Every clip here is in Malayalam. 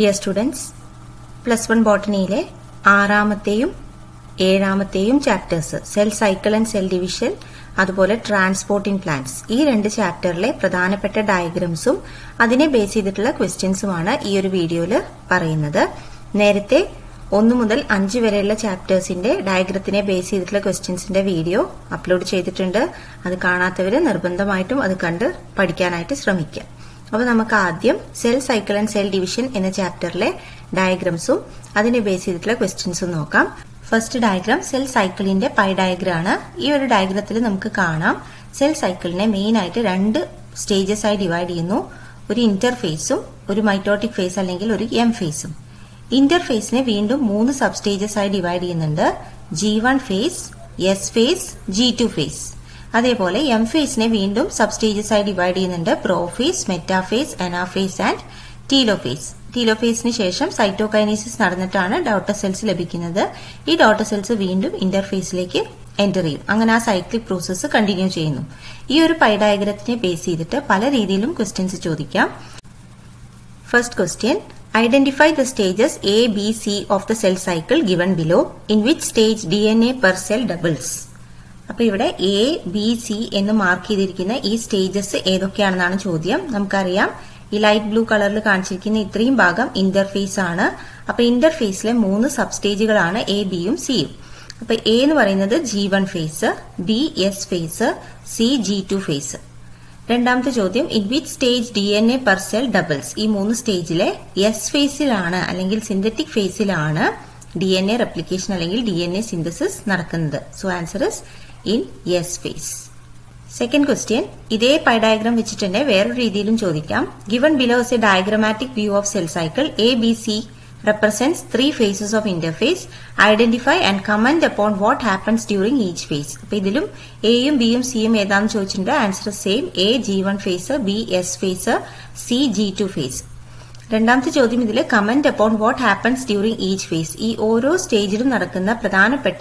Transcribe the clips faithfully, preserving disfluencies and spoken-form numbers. Dear students, Plus One Botany le ആറാമത്തെയും ഏഴാമത്തെയും chapters cell cycle and cell division അതുപോലെ ട്രാൻസ്പോർട്ടിംഗ് പ്ലാന്റ്സ് ഈ രണ്ട് ചാപ്റ്ററിലെ പ്രധാനപ്പെട്ട ഡയഗ്രാംസും അതിനെ ബേസ് ചെയ്തിട്ടുള്ള ക്വസ്റ്റ്യൻസുമാണ് ഈ ഒരു വീഡിയോയിൽ പറയുന്നത്. നേരത്തെ ഒന്ന് മുതൽ അഞ്ച് വരെയുള്ള ചാപ്റ്റേഴ്സിന്റെ ഡയഗ്രത്തിനെ ബേസ് ചെയ്തിട്ടുള്ള ക്വസ്റ്റ്യൻസിന്റെ വീഡിയോ അപ്ലോഡ് ചെയ്തിട്ടുണ്ട്. അത് കാണാത്തവര് നിർബന്ധമായിട്ടും അത് കണ്ട് പഠിക്കാനായിട്ട് ശ്രമിക്കുക. അപ്പോൾ നമുക്ക് ആദ്യം cell cycle and cell division എന്ന ചാപ്റ്ററിലെ ഡയഗ്രാംസും അതിനെ ബേസ് ചെയ്തിട്ടുള്ള ക്വസ്റ്റ്യൻസും നോക്കാം. ഫസ്റ്റ് ഡയഗ്രാം സെൽ സൈക്കിളിന്റെ പൈ ഡയഗ്രാമാണ്. ഈ ഒരു ഡയഗ്രത്തിൽ നമുക്ക് കാണാം സെൽ സൈക്കിളിനെ മെയിൻ ആയിട്ട് രണ്ട് സ്റ്റേജസ് ആയി ഡിവൈഡ് ചെയ്യുന്നു. ഒരു ഇന്റർഫേസും ഒരു മൈറ്റോട്ടിക് ഫേസ് അല്ലെങ്കിൽ ഒരു എം ഫേസും. ഇന്റർഫേസിനെ വീണ്ടും മൂന്ന് സബ് സ്റ്റേജസ് ആയി ഡിവൈഡ് ചെയ്യുന്നുണ്ട്. G one phase, S phase, G two phase. അതേപോലെ എം ഫേസിനെ വീണ്ടും സബ് സ്റ്റേജസ് ആയി ഡിവൈഡ് ചെയ്യുന്നുണ്ട്. Prophase, metaphase, anaphase and telophase. ടീലോഫേസിന് ശേഷം സൈറ്റോകൈനീസിസ് നടന്നിട്ടാണ് ഡോട്ടർ സെൽസ് ലഭിക്കുന്നത്. ഈ ഡോട്ടർ സെൽസ് വീണ്ടും ഇന്റർഫേസിലേക്ക് എൻ്റർ ചെയ്യും. അങ്ങനെ ആ സൈക്ലിക് പ്രോസസ്സ് കണ്ടിന്യൂ ചെയ്യുന്നു. ഈ ഒരു പൈഡയഗ്രത്തിനെ ബേസ് ചെയ്തിട്ട് പല രീതിയിലും ക്വസ്റ്റ്യൻസ് ചോദിക്കാം. First question, identify the stages A B C of the cell cycle given below. In which stage D N A per cell doubles? അപ്പൊ ഇവിടെ എ ബി സി എന്ന് മാർക്ക് ചെയ്തിരിക്കുന്ന ഈ സ്റ്റേജസ് ഏതൊക്കെയാണെന്നാണ് ചോദ്യം. നമുക്കറിയാം ഈ ലൈറ്റ് ബ്ലൂ കളറിൽ കാണിച്ചിരിക്കുന്ന ഇത്രയും ഭാഗം ഇന്റർഫേസ് ആണ്. അപ്പൊ ഇന്റർഫേസിലെ മൂന്ന് സബ് സ്റ്റേജുകളാണ് എ ബിയും സിയും. അപ്പൊ എ എന്ന് പറയുന്നത് G one phase, B S phase, C G two phase. രണ്ടാമത്തെ ചോദ്യം, in which stage D N A per cell doubles? ഈ മൂന്ന് സ്റ്റേജിലെ എസ് ഫേസിലാണ് അല്ലെങ്കിൽ സിന്തറ്റിക് ഫേസിലാണ് ഡി എൻ എ റെപ്ലിക്കേഷൻ അല്ലെങ്കിൽ ഡി എൻ എ സിന്തസിസ് നടക്കുന്നത്. So answer is in S phase. Second question, ഇതേ പൈ ഡയഗ്രാം വെച്ചിട്ട് തന്നെ വേറൊരു രീതിയിലും ചോദിക്കാം. Given below is a diagrammatic view of cell cycle. A B C represents three phases of interphase. Identify and comment upon what happens during each phase. അപ്പൊ ഇതിലും എയും ബിയും സിയും ഏതാണെന്ന് ചോദിച്ചിട്ടുണ്ട്. Answer same, A G one phase, B S phase, C G two phase. രണ്ടാമത്തെ ചോദ്യം, ഇതിൽ comment upon what happens during each phase, ഈ ഓരോ സ്റ്റേജിലും നടക്കുന്ന പ്രധാനപ്പെട്ട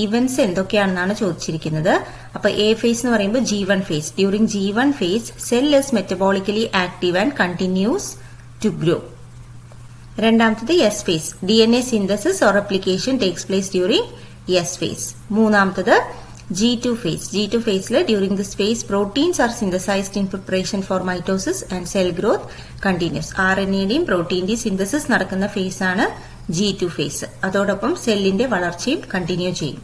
ഈവന്റ്സ് എന്തൊക്കെയാണെന്നാണ് ചോദിച്ചിരിക്കുന്നത്. അപ്പൊ എ ഫേസ് എന്ന് പറയുമ്പോൾ G one phase. During G one phase cell is metabolically active and continues to grow. രണ്ടാമത്തത് S phase, D N A synthesis or replication takes place during S phase. മൂന്നാമത്തത് G two phase. G two ഫേസിൽ during this phase proteins are synthesised in preparation for mitosis and cell growth continues. R N എയുടെയും പ്രോട്ടീന്റെയും സിന്തസിസ് നടക്കുന്ന ഫേസ് ആണ് ജി ടു ഫേസ്. അതോടൊപ്പം സെല്ലിന്റെ വളർച്ചയും കണ്ടിന്യൂ ചെയ്യും.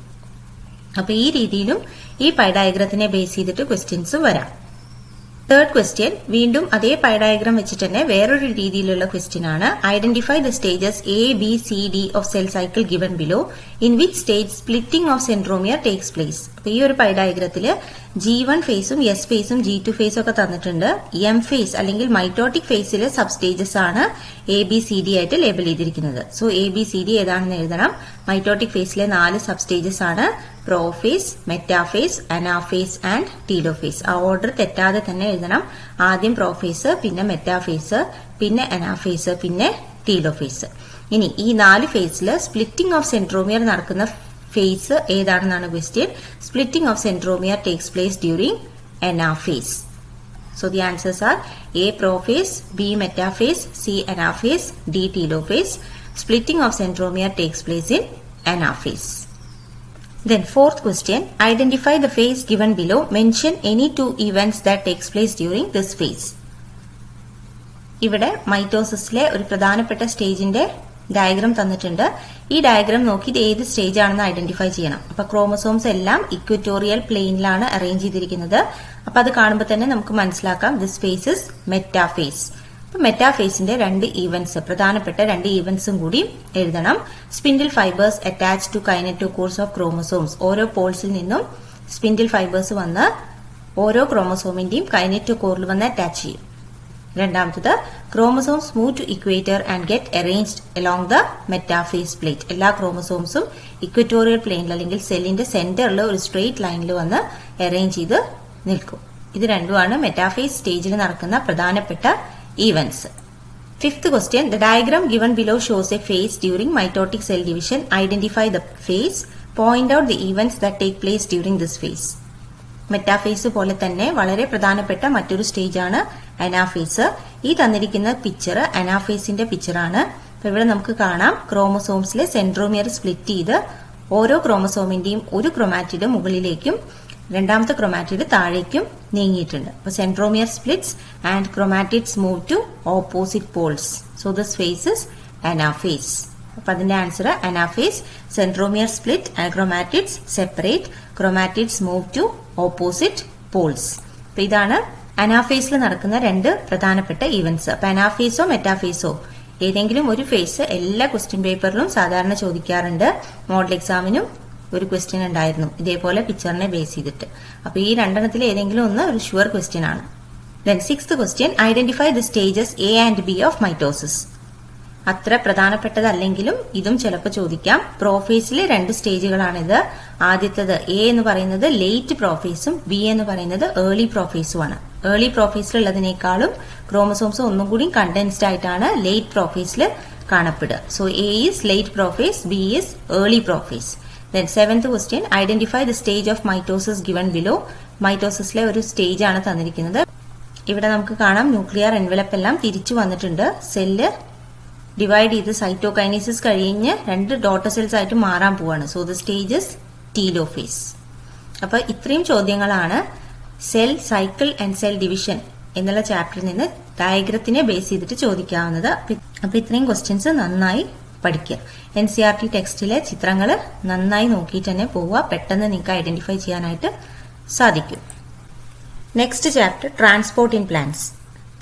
അപ്പൊ ഈ രീതിയിലും ഈ പൈഡയഗ്രത്തിനെ ബേസ് ചെയ്തിട്ട് ക്വസ്റ്റ്യൻസ് വരാം. തേർഡ് ക്വസ്റ്റ്യൻ, വീണ്ടും അതേ പൈഡയഗ്രാം വെച്ചിട്ട് തന്നെ വേറൊരു രീതിയിലുള്ള ക്വസ്റ്റ്യൻ ആണ്. Identify the stages A B C D of cell cycle given below. In which stage splitting of centromere takes place? അപ്പൊ ഈ ഒരു പൈഡയഗ്രത്തില് ജി വൺ ഫേസും എസ് ഫേസും ജി ടു ഫേസും ഒക്കെ തന്നിട്ടുണ്ട്. എം ഫേസ് അല്ലെങ്കിൽ മൈറ്റോട്ടിക് ഫേസിലെ സബ് സ്റ്റേജസ് ആണ് എ ബി സി ഡി ആയിട്ട് ലേബിൾ ചെയ്തിരിക്കുന്നത്. So A B C D ഏതാണെന്ന് എഴുതണം. മൈറ്റോട്ടിക് ഫേസിലെ നാല് സബ് സ്റ്റേജസ് ആണ് prophase, metaphase, anaphase and telophase. ആ ഓർഡർ തെറ്റാതെ തന്നെ എഴുതണം. ആദ്യം പ്രോഫേസ്, പിന്നെ മെറ്റാഫേസ്, പിന്നെ അനാഫേസ്, പിന്നെ ടീലോഫേസ്. ഇനി ഈ നാല് ഫേസിൽ സ്പ്ലിറ്റിംഗ് ഓഫ് സെൻട്രോമിയർ നടക്കുന്ന ഫേസ് ഏതാണെന്നാണ് question. Splitting of centromere takes place during anaphase. So the answers are A prophase, B metaphase, C anaphase, D telophase. Splitting of centromere takes place in anaphase. Then fourth question, identify the phase given below. Mention any two events that takes place during this phase. ഇവിടെ മൈറ്റോസിസിലെ ഒരു പ്രധാനപ്പെട്ട സ്റ്റേജിന്റെ ഡയഗ്രാം തന്നിട്ടുണ്ട്. ഈ ഡയഗ്രാം നോക്കിയിട്ട് ഏത് സ്റ്റേജ് ആണെന്ന് ഐഡന്റിഫൈ ചെയ്യണം. അപ്പൊ ക്രോമസോംസ് എല്ലാം ഇക്വറ്റോറിയൽ പ്ലെയിനിലാണ് അറേഞ്ച് ചെയ്തിരിക്കുന്നത്. അപ്പൊ അത് കാണുമ്പോൾ തന്നെ നമുക്ക് മനസ്സിലാക്കാം ദിസ് ഫേസ് ഇസ് മെറ്റാഫേസ്. അപ്പൊ മെറ്റാഫേസിന്റെ രണ്ട് ഈവന്റ്സ്, പ്രധാനപ്പെട്ട രണ്ട് ഈവന്റ്സും കൂടി എഴുതണം. Spindle fibres attach to kinetochores of chromosomes. ഓരോ പോൾസിൽ നിന്നും സ്പിൻഡിൽ ഫൈബേഴ്സ് വന്ന് ഓരോ ക്രോമസോമിന്റെയും കൈനറ്റോകോറിൽ വന്ന് അറ്റാച്ച് ചെയ്യും. രണ്ടാമത്തത്, chromosomes move to equator and get arranged along the metaphase plate. എല്ലാ ക്രോമസോംസും ഇക്വറ്റോറിയൽ പ്ലെയിനിൽ അല്ലെങ്കിൽ സെല്ലിന്റെ സെന്ററിൽ ഒരു സ്ട്രെയിറ്റ് ലൈനിൽ വന്ന് അറേഞ്ച് ചെയ്ത് നിൽക്കും. ഇത് രണ്ടുമാണ് മെറ്റാഫേസ് സ്റ്റേജിൽ നടക്കുന്ന പ്രധാനപ്പെട്ട events. Fifth question, the diagram given below shows a phase during mitotic cell division. Identify the phase. Point out the events that take place during this phase. Metaphase pole thanne valare pradhanappetta mattoru stage aanu anaphase. ഈ തന്നിരിക്കുന്ന പിക്ചർ അനാഫേസിന്റെ പിക്ചർ ആണ്. അപ്പോൾ ഇവിടെ നമുക്ക് കാണാം ക്രോമസോംസിലെ സെൻട്രോമിയർ സ്പ്ലിറ്റ് ചെയ്ത് ഓരോ ക്രോമസോമിന്റെയും ഒരു ക്രോമാറ്റിഡ് മുകളിലേക്കും രണ്ടാമത്തെ ക്രോമാറ്റിഡ് താഴേക്കും നീങ്ങിയിട്ടുണ്ട്. അപ്പോൾ centromere splits and chromatids move to opposite poles. So this phase is anaphase. അപ്പോൾ അതിന്റെ answer anaphase. Centromere split and chromatids separate, chromatids move to opposite poles. അപ്പോൾ ഇതാണ് അനാഫേസിൽ നടക്കുന്ന രണ്ട് പ്രധാനപ്പെട്ട ഇവന്റ്സ്. അപ്പോൾ അനാഫേസോ മെറ്റാഫേസോ ഏതെങ്കിലും ഒരു ഫേസ് എല്ലാ ക്വസ്റ്റ്യൻ പേപ്പറിലും സാധാരണ ചോദിക്കാറുണ്ട്. മോഡൽ എക്സാമിനും ഒരു ക്വസ്റ്റ്യൻ ഉണ്ടായിരുന്നു ഇതേപോലെ പിക്ചറിനെ ബേസ് ചെയ്തിട്ട്. അപ്പോൾ ഈ രണ്ടെണ്ണത്തിൽ ഏതെങ്കിലും ഒന്ന് ഒരു ഷുവർ ക്വസ്റ്റ്യൻ ആണ്. Then sixth question, identify the stages A and B of mitosis. അത്ര പ്രധാനപ്പെട്ടതല്ലെങ്കിലും ഇതും ചിലപ്പോൾ ചോദിക്കാം. പ്രോഫേസിലെ രണ്ട് സ്റ്റേജുകളാണിത്. ആദ്യത്തേത് എ എന്ന് പറയുന്നത് ലേറ്റ് പ്രോഫേസും ബി എന്ന് പറയുന്നത് ഏർലി പ്രോഫേസുമാണ്. ഏർലി പ്രോഫേസിലുള്ളതിനേക്കാളും ക്രോമസോംസ് ഒന്നും കൂടി കണ്ടൻസ്ഡ് ആയിട്ടാണ് ലേറ്റ് പ്രോഫേസിൽ കാണപ്പെടുക. So A is late prophase, B is early prophase. Then seventh question, identify the stage of mitosis given below. മൈറ്റോസിസിലെ ഒരു സ്റ്റേജ് ആണ് തന്നിരിക്കുന്നത്. ഇവിടെ നമുക്ക് കാണാം ന്യൂക്ലിയർ എൻവലപ്പ് എല്ലാം തിരിച്ചു വന്നിട്ടുണ്ട്. സെല്ല് ഡിവൈഡ് ചെയ്ത് സൈറ്റോകൈനസിസ് കഴിഞ്ഞ് രണ്ട് ഡോട്ടർ സെൽസ് ആയിട്ട് മാറാൻ പോവാണ്. So the stages telophase. അപ്പോൾ ഇത്രയും ചോദ്യങ്ങളാണ് cell cycle and cell division എന്നുള്ള ചാപ്റ്ററിൽ നിന്ന് ഡയഗ്രത്തിനെ ബേസ് ചെയ്തിട്ട് ചോദിക്കാവുന്നത്. അപ്പോൾ ഇത്രയും ക്വസ്റ്റ്യൻസ് നന്നായി പഠിക്കുക. എൻ സി ആർ ടി ടെക്സ്റ്റിലെ ചിത്രങ്ങൾ നന്നായി നോക്കിയിട്ട് തന്നെ പോവുക. പെട്ടെന്ന് നിങ്ങൾക്ക് ഐഡന്റിഫൈ ചെയ്യാനായിട്ട് സാധിക്കും. Next chapter transport in plants.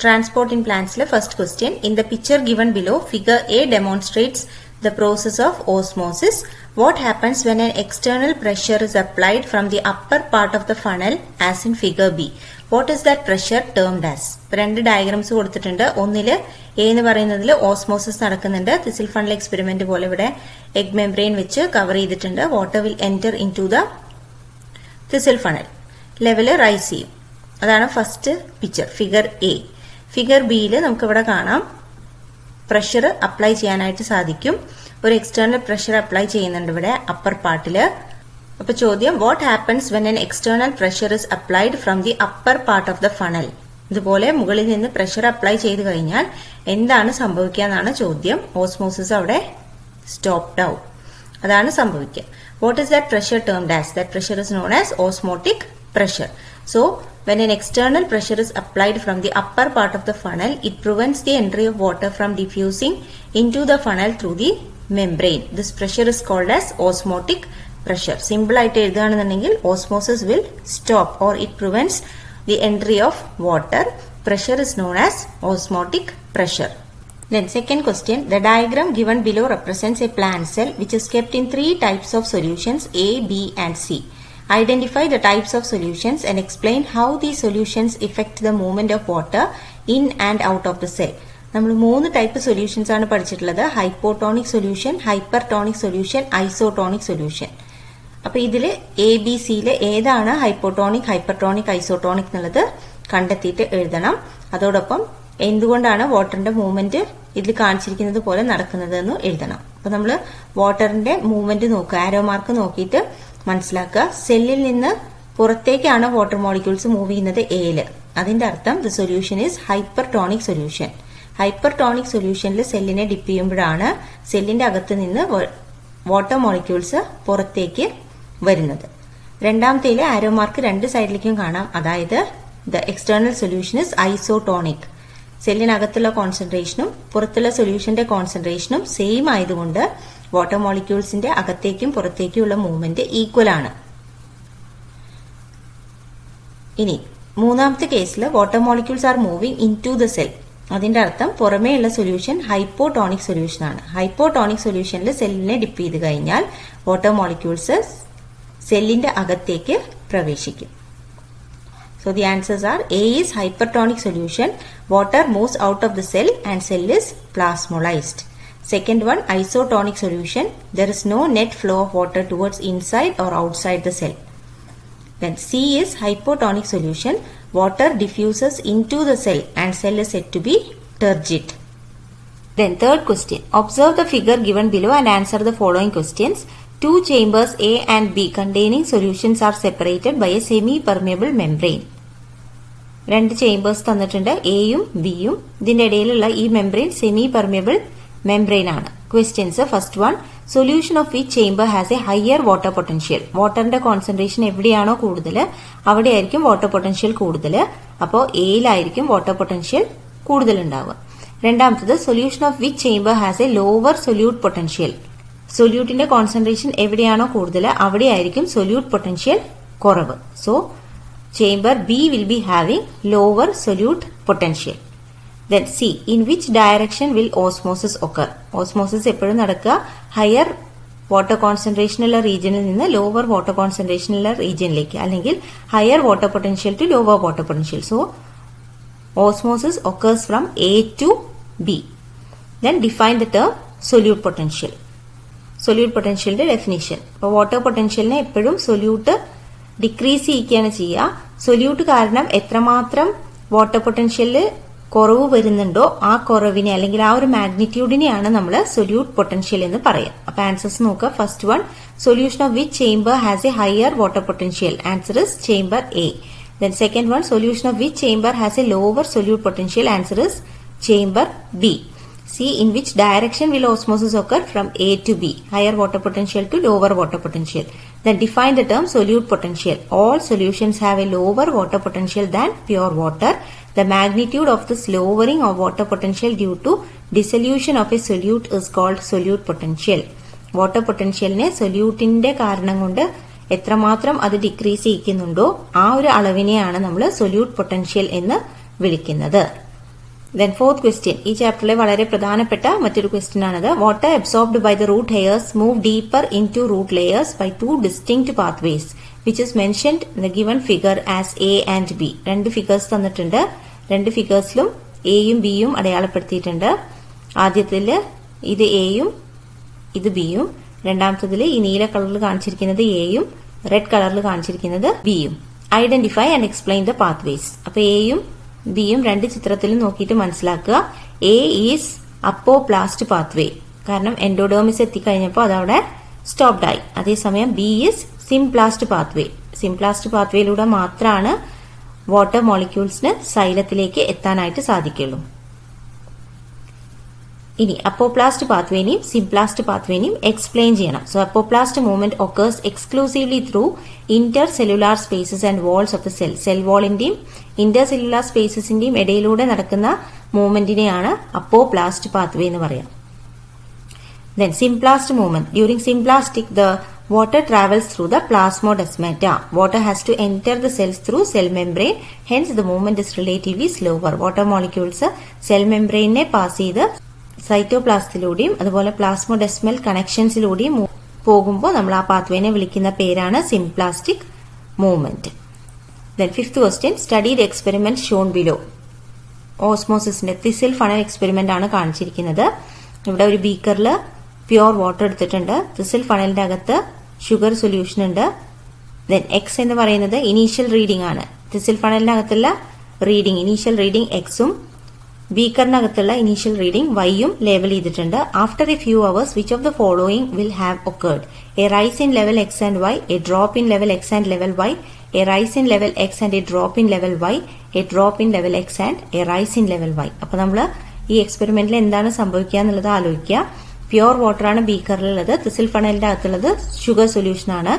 Transport in plants le first question, in the picture given below figure A demonstrates the process of osmosis. What happens when an external pressure is applied from the upper part of the funnel as in figure B? What is that pressure termed as? Rendu diagrams koduthittunde. Onnile A ennu parayunnadile osmosis nadakkunnunde. Thistle funnel experiment pole ivide egg membrane vechu cover edittunde. Water will enter into the thistle funnel, level rise cheyyum. Adana first picture figure A. Figure ബിയിൽ നമുക്കിവിടെ കാണാം പ്രഷർ അപ്ലൈ ചെയ്യാനായിട്ട് സാധിക്കും. ഒരു എക്സ്റ്റേണൽ പ്രഷർ അപ്ലൈ ചെയ്യുന്നുണ്ട് ഇവിടെ അപ്പർ പാർട്ടിൽ. അപ്പൊ ചോദ്യം, what happens when an external pressure is applied from the upper part of the funnel? ഇതുപോലെ മുകളിൽ നിന്ന് പ്രഷർ അപ്ലൈ ചെയ്ത് കഴിഞ്ഞാൽ എന്താണ് സംഭവിക്കുക എന്നാണ് ചോദ്യം. ഓസ്മോസിസ് അവിടെ സ്റ്റോപ്ഡ് ആവും, അതാണ് സംഭവിക്കുക. What is that pressure termed as? That pressure is known as osmotic pressure. So when an external pressure is applied from the upper part of the funnel, it prevents the entry of water from diffusing into the funnel through the membrane. This pressure is called as osmotic pressure. Simple ആയിട്ട് എഴുതുകയാണെന്നുണ്ടെങ്കിൽ osmosis will stop or it prevents the entry of water. Pressure is known as osmotic pressure. Then second question, the diagram given below represents a plant cell which is kept in three types of solutions A, B and C. Identify the types of solutions and explain how these solutions affect the movement of water in and out of the cell. നമ്മൾ മൂന്ന് ടൈപ്പ് സൊല്യൂഷൻസ് ആണ് പഠിച്ചിട്ടുള്ളത്. Hypotonic solution, hyper tonic solution, isotonic solution. അപ്പോൾ ഇതിൽ എ ബി സിയിലെ ഏതാണ് ഹൈപ്പോട്ടോണിക്, ഹൈപ്പർടോണിക്, ഐസോട്ടോണിക് എന്നുള്ളത് കണ്ടെത്തിയിട്ട് എഴുതണം. അതോടൊപ്പം എന്തുകൊണ്ടാണ് വാട്ടറിന്റെ മൂവ്മെന്റ് ഇതിൽ കാണിച്ചിരിക്കുന്നത് പോലെ നടക്കുന്നതെന്ന് എഴുതണം. അപ്പോൾ നമ്മൾ വാട്ടറിന്റെ മൂവ്മെന്റ് നോക്കുക, ആരോ മാർക്ക് നോക്കിയിട്ട് മനസ്സിലാക്കുക. സെല്ലിൽ നിന്ന് പുറത്തേക്കാണ് വാട്ടർ മോളിക്യൂൾസ് മൂവ് ചെയ്യുന്നത് എയിൽ. അതിന്റെ അർത്ഥം the solution is hyper tonic solution. Hyper tonic സൊല്യൂഷനിൽ സെല്ലിനെ ഡിപ്പ് ചെയ്യുമ്പോഴാണ് സെല്ലിന്റെ അകത്ത് നിന്ന് വാട്ടർ മോളിക്യൂൾസ് പുറത്തേക്ക് വരുന്നത്. രണ്ടാമത്തേൽ ആരോ മാർക്ക് രണ്ട് സൈഡിലേക്കും കാണാം. അതായത് the external solution is isotonic. സെല്ലിനകത്തുള്ള കോൺസെൻട്രേഷനും പുറത്തുള്ള സൊല്യൂഷന്റെ കോൺസെൻട്രേഷനും സെയിം ആയതുകൊണ്ട് വാട്ടർ മോളിക്യൂൾസിന്റെ അകത്തേക്കും പുറത്തേക്കുമുള്ള മൂവ്മെന്റ് ഈക്വൽ ആണ്. ഇനി മൂന്നാമത്തെ കേസിൽ water molecules are moving into the cell. അതിന്റെ അർത്ഥം പുറമേയുള്ള സൊല്യൂഷൻ ഹൈപ്പോടോണിക് സൊല്യൂഷൻ ആണ്. ഹൈപ്പോടോണിക് സൊല്യൂഷനിൽ സെല്ലിനെ ഡിപ്പ് ചെയ്ത് കഴിഞ്ഞാൽ വാട്ടർ മോളിക്യൂൾസ് സെല്ലിന്റെ അകത്തേക്ക് പ്രവേശിക്കും. So the answers are A is hypertonic solution. Water moves out of the cell and cell is plasmolysed. Second one, isotonic solution. There is no net flow of water towards inside or outside the cell. Then C is hypotonic solution. Water diffuses into the cell and cell is said to be turgid. Then third question. Observe the figure given below and answer the following questions. Two chambers A and B containing solutions are separated by a semi-permeable membrane. രണ്ട് ചേംബേഴ്സ് തന്നിട്ടുണ്ട്, എയും ബിയും. ഇതിന്റെ ഇടയിലുള്ള ഈ മെംബ്രെയിൻ സെമി പെർമിയബിൾ മെംബ്രെയിൻ ആണ്. Questions first one, solution of ഈ chamber has a higher water potential. വാട്ടറിന്റെ കോൺസെൻട്രേഷൻ എവിടെയാണോ കൂടുതൽ അവിടെയായിരിക്കും വാട്ടർ പൊട്ടൻഷ്യൽ കൂടുതൽ. അപ്പോൾ എയിലായിരിക്കും വാട്ടർ പൊട്ടൻഷ്യൽ കൂടുതൽ ഉണ്ടാവുക. രണ്ടാമത്തത്, solution of which chamber has a lower solute potential. സൊല്യൂട്ടിന്റെ കോൺസെൻട്രേഷൻ എവിടെയാണോ കൂടുതൽ അവിടെയായിരിക്കും സൊല്യൂട്ട് പൊട്ടൻഷ്യൽ കുറവ്. So chamber B will be having lower solute potential. Then C, in which direction will osmosis occur? Osmosis എപ്പോഴും നടക്കുക ഹയർ വാട്ടർ കോൺസെൻട്രേഷൻ ഉള്ള റീജിയനിൽ നിന്ന് ലോവർ വാട്ടർ കോൺസെൻട്രേഷൻ ഉള്ള റീജിയനിലേക്ക്, അല്ലെങ്കിൽ higher water potential to lower water potential. So osmosis occurs from A to B. Then define the term solute potential. Solute potentialന്റെ definition. അപ്പോൾ വാട്ടർ പൊട്ടൻഷ്യലിനെ എപ്പോഴും സൊല്യൂട്ട് ഡിക്രീസ് ചെയ്യിക്കുകയാണ് ചെയ്യുക. സൊല്യൂട്ട് കാരണം എത്രമാത്രം വാട്ടർ പൊട്ടൻഷ്യലിൽ കുറവ് വരുന്നുണ്ടോ ആ കുറവിനെ അല്ലെങ്കിൽ ആ ഒരു മാഗ്നിറ്റ്യൂഡിനെയാണ് നമ്മൾ സൊല്യൂട്ട് പൊട്ടൻഷ്യൽ എന്ന് പറയാം. അപ്പൊ ആൻസേഴ്സ് നോക്കുക. First one, solution of which chamber has a higher water potential. Answer is chamber A. Then second one, solution of which chamber has a lower solute potential. Answer is chamber B. C, in which direction will osmosis occur from A to B? Higher water potential to lower water potential. Then define the term solute potential. All solutions have a lower water potential than pure water. The magnitude of this lowering of water potential due to dissolution of a solute is called solute potential. Water potential ne സൊല്യൂട്ടിന്റെ കാരണം കൊണ്ട് എത്രമാത്രം അത് ഡിക്രീസ് ചെയ്യിക്കുന്നുണ്ടോ ആ ഒരു അളവിനെയാണ് നമ്മൾ സൊല്യൂട്ട് പൊട്ടൻഷ്യൽ എന്ന് വിളിക്കുന്നത്. Then fourth question. ഈ ചാപ്റ്ററിലെ വളരെ പ്രധാനപ്പെട്ട മറ്റൊരു ക്വസ്റ്റ്യൻ ആണത്. Water absorbed by the root hairs move deeper into root layers by two distinct pathways which is mentioned in the given figure as A and B. രണ്ട് ഫിഗേഴ്സ് തന്നിട്ടുണ്ട്. രണ്ട് ഫിഗേഴ്സിലും എയും ബിയും അടയാളപ്പെടുത്തിയിട്ടുണ്ട്. ആദ്യത്തിൽ ഇത് എയും ഇത് ബിയും, രണ്ടാമത്തതിൽ ഈ നീല കളറിൽ കാണിച്ചിരിക്കുന്നത് എയും റെഡ് കളറിൽ കാണിച്ചിരിക്കുന്നത് ബിയും. Identify and explain the pathways. അപ്പൊ എയും ബിയും രണ്ട് ചിത്രത്തിലും നോക്കിയിട്ട് മനസ്സിലാക്കുക. A is apoplast pathway, കാരണം എൻഡോഡേർമിസ് എത്തിക്കഴിഞ്ഞപ്പോൾ അതവിടെ സ്റ്റോപ്ഡ് ആയി. അതേസമയം B is symplast pathway. Symplast പാത്വേയിലൂടെ മാത്രമാണ് വാട്ടർ മോളിക്യൂൾസിന് സൈലത്തിലേക്ക് എത്താനായിട്ട് സാധിക്കുള്ളൂ. ഇനി അപ്പോപ്ലാസ്റ്റ് പാത്വേനെയും സിംപ്ലാസ്റ്റ് പാത്വേനെയും എക്സ്പ്ലെയിൻ ചെയ്യണം. So apoplast movement occurs exclusively through intercellular spaces and walls of the cell. Cell വാളിന്റെയും ഇന്റർ സെല്ലുലാർ സ്പേസസിന്റെയും ഇടയിലൂടെ നടക്കുന്ന മൂവ്മെന്റിനെയാണ് അപ്പോപ്ലാസ്റ്റ് പാത്വേ എന്ന് പറയാം. Then symplast movement. During symplastic the water travels through the plasmodesmata. Water has to enter the cells through cell membrane, hence the movement is relatively slower. Water molecules cell membrane ne pass ചെയ്ത് സൈറ്റോപ്ലാസ്റ്റിലൂടെയും അതുപോലെ പ്ലാസ്മോഡെസ്മൽ കണക്ഷൻസിലൂടെയും പോകുമ്പോൾ നമ്മൾ ആ പാത്വേനെ വിളിക്കുന്ന പേരാണ് symplastic movement. Then fifth question, study the experiment shown below. ഓസ്മോസിസിന്റെ തിസിൽ ഫണൽ എക്സ്പെരിമെന്റ് ആണ് കാണിച്ചിരിക്കുന്നത്. ഇവിടെ ഒരു ബീക്കറിൽ പ്യുവർ വാട്ടർ എടുത്തിട്ടുണ്ട്. തിസിൽ ഫണലിന്റെ അകത്ത് ഷുഗർ സൊല്യൂഷൻ ഉണ്ട്. ദെൻ എക്സ് എന്ന് പറയുന്നത് ഇനീഷ്യൽ റീഡിംഗ് ആണ്. തിസിൽ ഫണലിനകത്തുള്ള റീഡിംഗ് ഇനീഷ്യൽ റീഡിംഗ് എക്സും ബീക്കറിനകത്തുള്ള ഇനീഷ്യൽ റീഡിംഗ് വൈയും ലേബൽ ചെയ്തിട്ടുണ്ട്. After a few hours which of the following will have occurred? A rise in level X and Y, a drop in level X and level Y, a rise in level X and a drop in level Y, a drop in level X and A rise in level Y. അപ്പൊ നമ്മൾ ഈ എക്സ്പെരിമെന്റിൽ എന്താണ് സംഭവിക്കുക എന്നുള്ളത് ആലോചിക്കുക. പ്യുവർ വാട്ടറാണ് ബീക്കറിലുള്ളത്. തിസിൽ ഫണലിന്റെ അകത്തുള്ളത് ഷുഗർ സൊല്യൂഷനാണ്.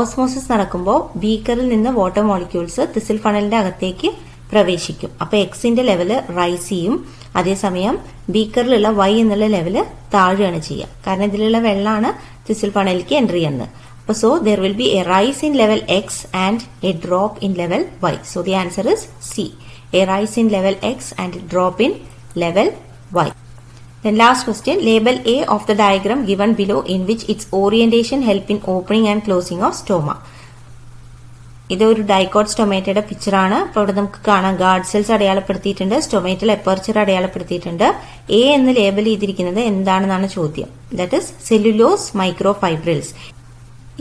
ഓസ്മോസിസ് നടക്കുമ്പോൾ ബീക്കറിൽ നിന്ന് വാട്ടർ മോളിക്യൂൾസ് തിസിൽ ഫണലിന്റെ അകത്തേക്ക് പ്രവേശിക്കും. അപ്പൊ എക്സിന്റെ ലെവല് റൈസ് ചെയ്യും. അതേസമയം ബീക്കറിലുള്ള വൈ എന്നുള്ള ലെവല് താഴുകയാണ് ചെയ്യുക, കാരണം ഇതിലുള്ള വെള്ളമാണ് തിസിൽ ഫണലിലേക്ക് എൻട്രി ചെയ്യുന്നത്. അപ്പൊ so there will be a rise in level X and a drop in level Y. So the answer is C, a rise in level X and drop in level Y. Then last question, label A of the diagram given below in which its orientation help in opening and closing of stoma. ഇതൊരു ഡൈക്കോട്ട് സ്റ്റൊമാറ്റയുടെ പിക്ചറാണ്. അപ്പോൾ ഇവിടെ നമുക്ക് കാണാം ഗാർഡ് സെൽസ് അടയാളപ്പെടുത്തിയിട്ടുണ്ട്, സ്റ്റൊമാറ്റൽ അപ്പർച്ചർ അടയാളപ്പെടുത്തിയിട്ടുണ്ട്. എ എന്ന് ലേബൽ ചെയ്തിരിക്കുന്നത് എന്താണെന്നാണ് ചോദ്യം. That is cellulose microfibrils.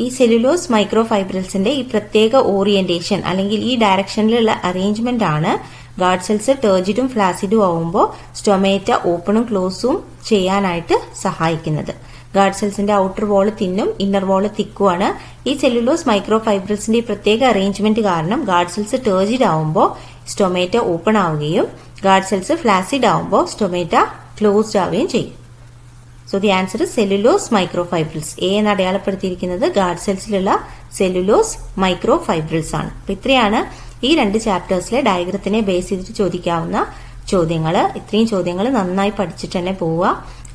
ഈ സെല്ലുലോസ് മൈക്രോഫൈബ്രിൽസിന്റെ ഈ പ്രത്യേക ഓറിയന്റേഷൻ അല്ലെങ്കിൽ ഈ ഡയറക്ഷനിലുള്ള അറേഞ്ച്മെന്റ് ആണ് ഗാർഡ് സെൽസ് ടേർജിഡും ഫ്ലാസിഡും ആവുമ്പോൾ സ്റ്റൊമേറ്റ ഓപ്പണും ക്ലോസും ചെയ്യാനായിട്ട് സഹായിക്കുന്നത്. ഗാർഡ് സെൽസിന്റെ ഔട്ടർ വാള് തിന്നും ഇന്നർ വാള് തിക്കുമാണ്. ഈ സെല്ലുലോസ് മൈക്രോഫൈബ്രിൽസിന്റെ പ്രത്യേക അറേഞ്ച്മെന്റ് കാരണം ഗാർഡ് സെൽസ് ടേർജിഡ് ആവുമ്പോൾ stomata open ആവുകയും guard cells flaccid ആവുമ്പോൾ stomata closed ആവുകയും ചെയ്യും. So the answer is cellulose microfibrils. A എന്ന് അടയാളപ്പെടുത്തിയിരിക്കുന്നത് guard cellsലുള്ള cellulose microfibrils ആണ്. അപ്പോൾ ഇത്രയാണ് ഈ രണ്ട് ചാപ്റ്റേഴ്സിലെ ഡയഗ്രത്തിനെ ബേസ് ചെയ്തിട്ട് ചോദിക്കാവുന്ന ചോദ്യങ്ങൾ. ഇത്രയും ചോദ്യങ്ങൾ നന്നായി പഠിച്ചിട്ട് തന്നെ പോവുക.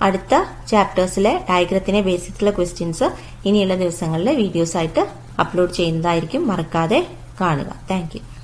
അടുത്ത ചാപ്റ്റേഴ്സിലെ ഡയഗ്രത്തിനെ ബേസ് ചെയ്തിട്ടുള്ള ക്വസ്റ്റ്യൻസ് ഇനിയുള്ള ദിവസങ്ങളിലെ വീഡിയോസ് ആയിട്ട് അപ്ലോഡ് ചെയ്യുന്നതായിരിക്കും. മറക്കാതെ കാണുക. Thank U.